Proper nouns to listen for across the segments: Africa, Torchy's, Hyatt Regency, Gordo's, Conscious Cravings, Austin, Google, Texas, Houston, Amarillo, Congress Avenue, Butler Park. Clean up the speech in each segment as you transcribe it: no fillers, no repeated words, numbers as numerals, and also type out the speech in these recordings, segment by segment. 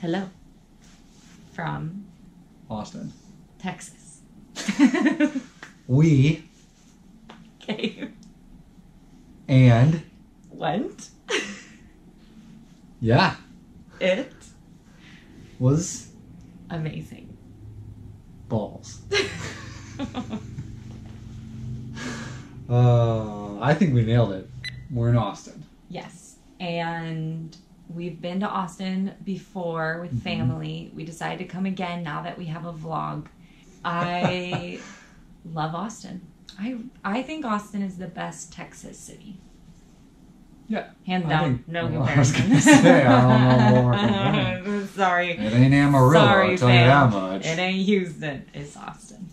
Hello. From Austin, Texas. We came and went. Yeah. It was amazing. Balls. I think we nailed it. We're in Austin. Yes. And we've been to Austin before with family. Mm-hmm. We decided to come again now that we have a vlog. I love Austin. I think Austin is the best Texas city. Yeah. Hands down. No comparison. I was going to say, I don't know more. Sorry. It ain't Amarillo, I'll tell you that much. It ain't Houston. It's Austin.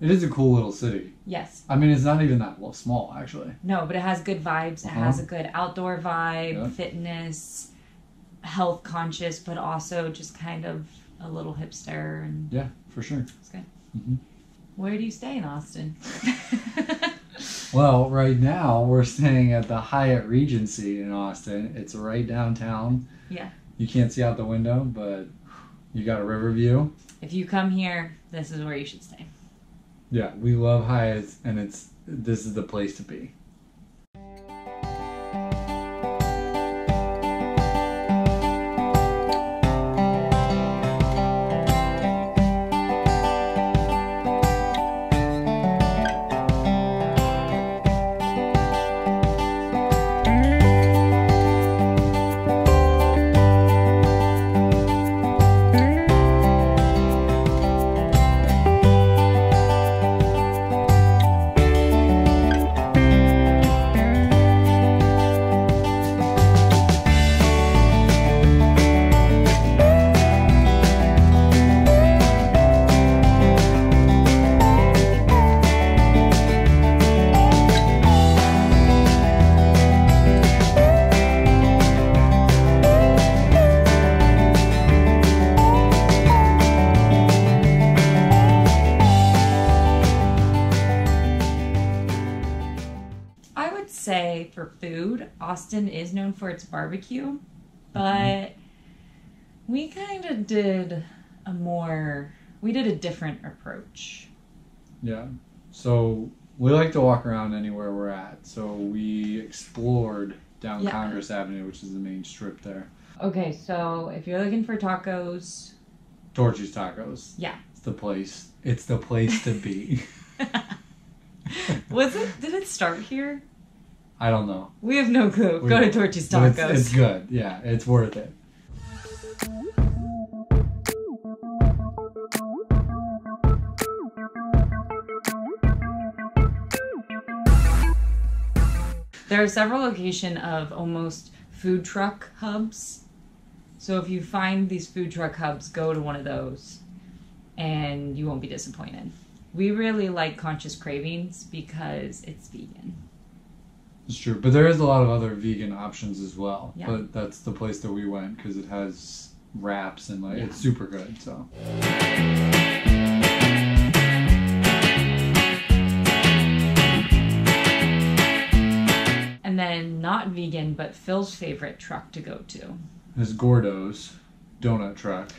It is a cool little city. Yes. I mean, it's not even that small, actually. No, but it has good vibes. It has a good outdoor vibe, fitness, health conscious, but also just kind of a little hipster. And yeah, for sure. It's good. Mm-hmm. Where do you stay in Austin? Well, right now we're staying at the Hyatt Regency in Austin. It's right downtown. Yeah. You can't see out the window, but you got a river view. If you come here, this is where you should stay. Yeah, we love Hyatt, and this is the place to be. Say for food, Austin is known for its barbecue, but we kind of did a different approach. Yeah, so we like to walk around anywhere we're at, so we explored down Congress Avenue, which is the main strip there. Okay, so if you're looking for tacos, Torchy's Tacos. Yeah, it's the place. It's the place to be. Did it start here? I don't know. We have no clue. Go to Torchy's Tacos. It's good. Yeah, it's worth it. There are several locations of almost food truck hubs. So if you find these food truck hubs, go to one of those and you won't be disappointed. We really like Conscious Cravings because it's vegan. It's true, but there is a lot of other vegan options as well. Yeah. But that's the place that we went because it has wraps and it's super good. So. And And then not vegan, but Phil's favorite truck to go to is Gordo's donut truck.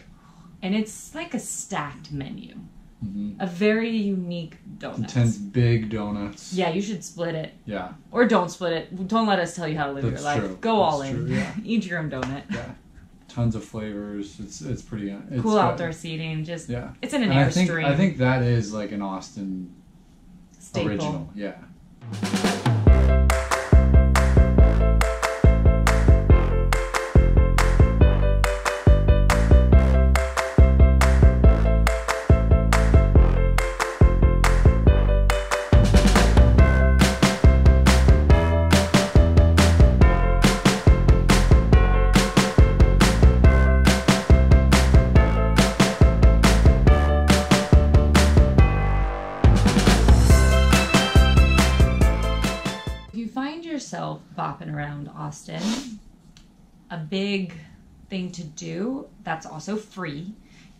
And it's like a stacked menu. Mm-hmm. A very unique donut. Intense big donuts. Yeah, you should split it. Yeah. Or don't split it. Don't let us tell you how to live your life. True. Go all in. Yeah. Eat your own donut. Yeah. Tons of flavors. It's pretty. It's cool outdoor seating. Just yeah. It's in an airstream. I think that is like an Austin staple. Original. Yeah. Bopping around Austin, a big thing to do that's also free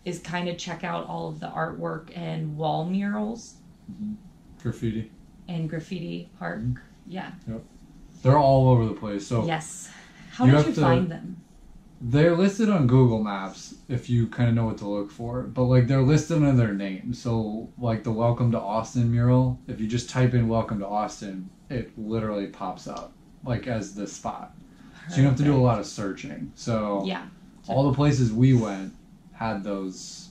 is kind of check out all of the artwork and wall murals. Mm-hmm. Graffiti. And graffiti park. Mm-hmm. Yeah. Yep. They're all over the place. So yes. How did you find them? They're listed on Google Maps if you kind of know what to look for, but like they're listed under their name. So like the Welcome to Austin mural, if you just type in Welcome to Austin, it literally pops up. Like as the spot. Perfect. So you don't have to do a lot of searching. So yeah. All the places we went had those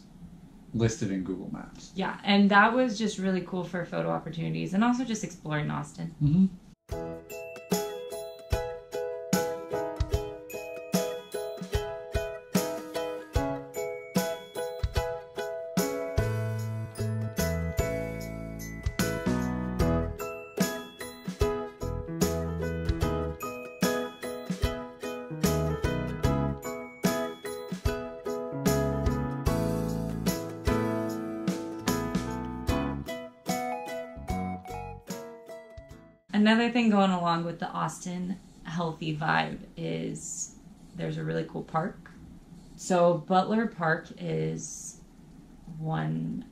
listed in Google Maps. Yeah, and that was just really cool for photo opportunities and also just exploring Austin. Mm-hmm. Another thing going along with the Austin healthy vibe is there's a really cool park. So Butler Park is one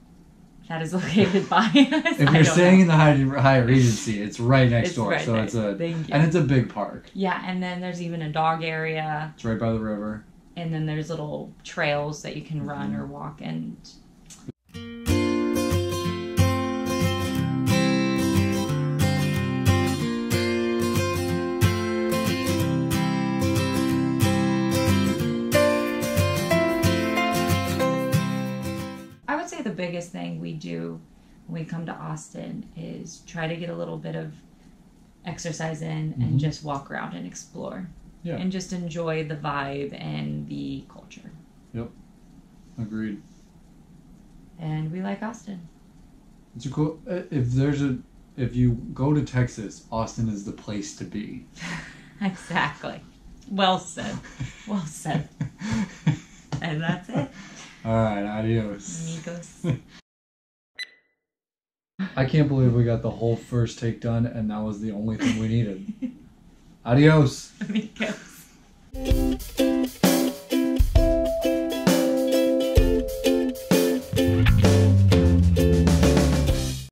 that is located by us. If you're staying in the Hyatt Regency, it's right next door. Right so there. It's and it's a big park. Yeah, and then there's even a dog area. It's right by the river. And then there's little trails that you can mm-hmm. run or walk and. Biggest thing we do when we come to Austin is try to get a little bit of exercise in and mm-hmm. just walk around and explore. Yeah. And just enjoy the vibe and the culture. Yep. Agreed. And we like Austin. It's a cool if you go to Texas, Austin is the place to be. Exactly. Well said. Well said. And that's it. All right, adios. Amigos. I can't believe we got the whole first take done, and that was the only thing we needed. Adios. Amigos.